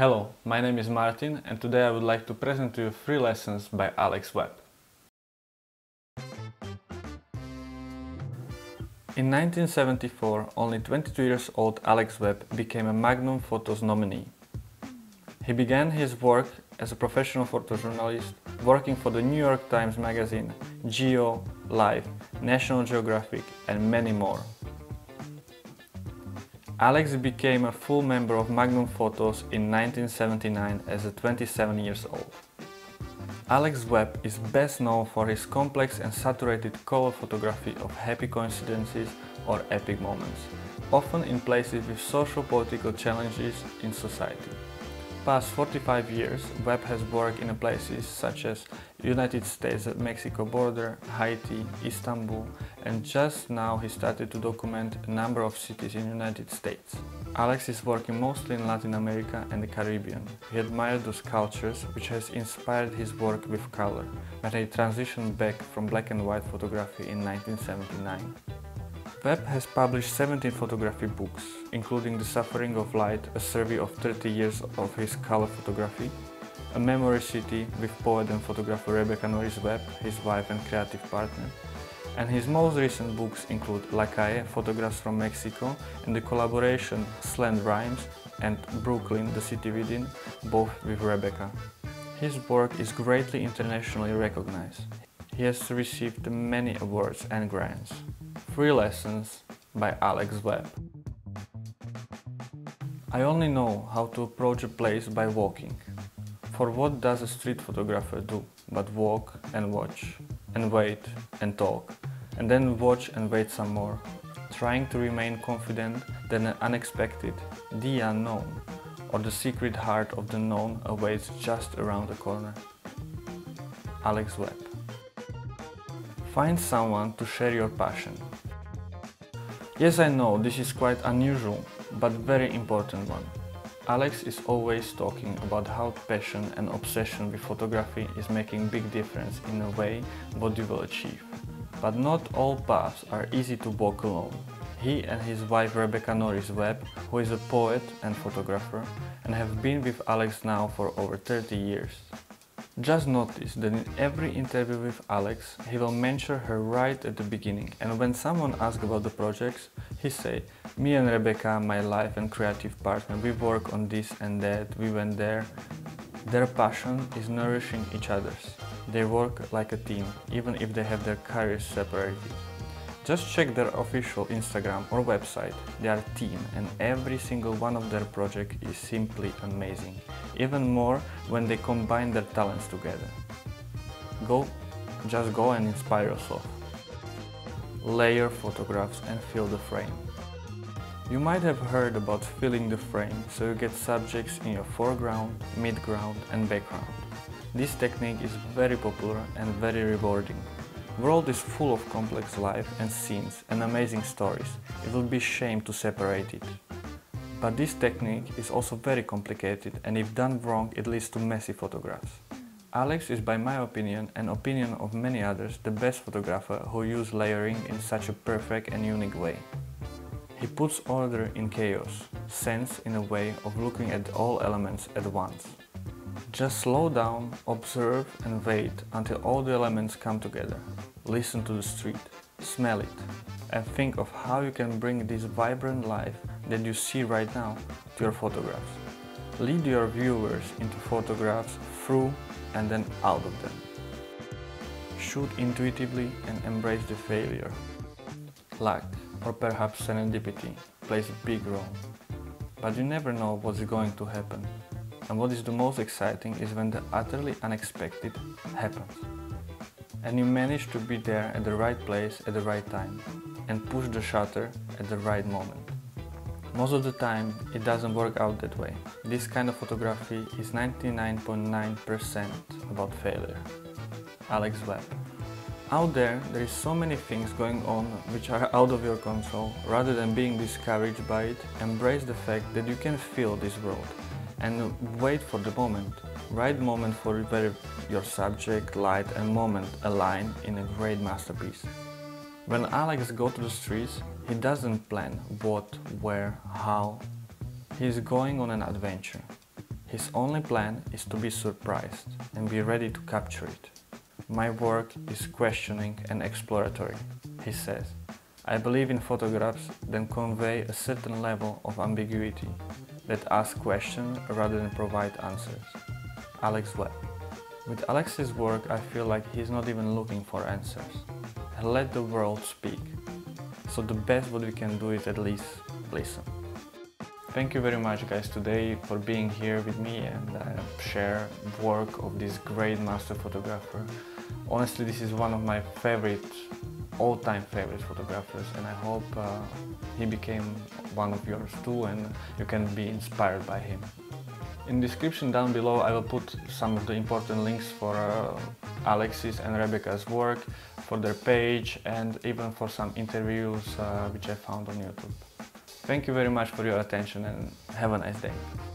Hello, my name is Martin and today I would like to present to you 3 lessons by Alex Webb. In 1974, only 22 years old Alex Webb became a Magnum Photos nominee. He began his work as a professional photojournalist, working for the New York Times Magazine, GEO, LIFE, National Geographic and many more. Alex became a full member of Magnum Photos in 1979 as a 27 years old. Alex Webb is best known for his complex and saturated color photography of happy coincidences or epic moments, often in places with social political challenges in society. Past 45 years, Webb has worked in places such as United States-Mexico border, Haiti, Istanbul, and just now he started to document a number of cities in United States. Alex is working mostly in Latin America and the Caribbean. He admired those cultures, which has inspired his work with color, when he transitioned back from black and white photography in 1979. Webb has published 17 photography books, including The Suffering of Light, a survey of 30 years of his color photography, A Memory City with poet and photographer Rebecca Norris Webb, his wife and creative partner, and his most recent books include La Calle, photographs from Mexico, and the collaboration Island Rhymes and Brooklyn, The City Within, both with Rebecca. His work is greatly internationally recognized. He has received many awards and grants. 3 lessons by Alex Webb. I only know how to approach a place by walking. For what does a street photographer do but walk and watch and wait and talk and then watch and wait some more, trying to remain confident that an unexpected, the unknown, or the secret heart of the known awaits just around the corner. Alex Webb. Find someone to share your passion. Yes, I know this is quite unusual, but very important one. Alex is always talking about how passion and obsession with photography is making big difference in a way what you will achieve. But not all paths are easy to walk alone. He and his wife Rebecca Norris Webb, who is a poet and photographer, and have been with Alex now for over 30 years. Just notice that in every interview with Alex, he will mention her right at the beginning, and when someone asks about the projects, he say, "Me and Rebecca, my life and creative partner, we work on this and that, we went there." Their passion is nourishing each other's. They work like a team, even if they have their careers separated. Just check their official Instagram or website. They are a team and every single one of their projects is simply amazing. Even more when they combine their talents together. Just go and inspire yourself. Layer photographs and fill the frame. You might have heard about filling the frame, so you get subjects in your foreground, midground and background. This technique is very popular and very rewarding. The world is full of complex life and scenes and amazing stories. It would be a shame to separate it. But this technique is also very complicated, and if done wrong it leads to messy photographs. Alex is, by my opinion and opinion of many others, the best photographer who uses layering in such a perfect and unique way. He puts order in chaos, sense in a way of looking at all elements at once. Just slow down, observe and wait until all the elements come together. Listen to the street, smell it, and think of how you can bring this vibrant life that you see right now to your photographs. Lead your viewers into photographs through and then out of them. Shoot intuitively and embrace the failure. Luck, or perhaps serendipity, plays a big role. But you never know what's going to happen. And what is the most exciting is when the utterly unexpected happens. And you manage to be there at the right place at the right time and push the shutter at the right moment. Most of the time it doesn't work out that way. This kind of photography is 99.9% about failure. Alex Webb. Out there, there is so many things going on which are out of your control. Rather than being discouraged by it, embrace the fact that you can feel this world. And wait for the moment, right moment for where your subject, light and moment align in a great masterpiece. When Alex goes to the streets, he doesn't plan what, where, how. He is going on an adventure. His only plan is to be surprised and be ready to capture it. My work is questioning and exploratory, he says. I believe in photographs that convey a certain level of ambiguity, that ask questions rather than provide answers. Alex Webb. With Alex's work, I feel like he's not even looking for answers. He let the world speak. So the best what we can do is at least listen. Thank you very much guys today for being here with me and share work of this great master photographer. Honestly, this is one of my favorite, all-time favorite photographers, and I hope he became one of yours too and you can be inspired by him. In the description down below I will put some of the important links for Alex's and Rebecca's work, for their page, and even for some interviews which I found on YouTube. Thank you very much for your attention and have a nice day.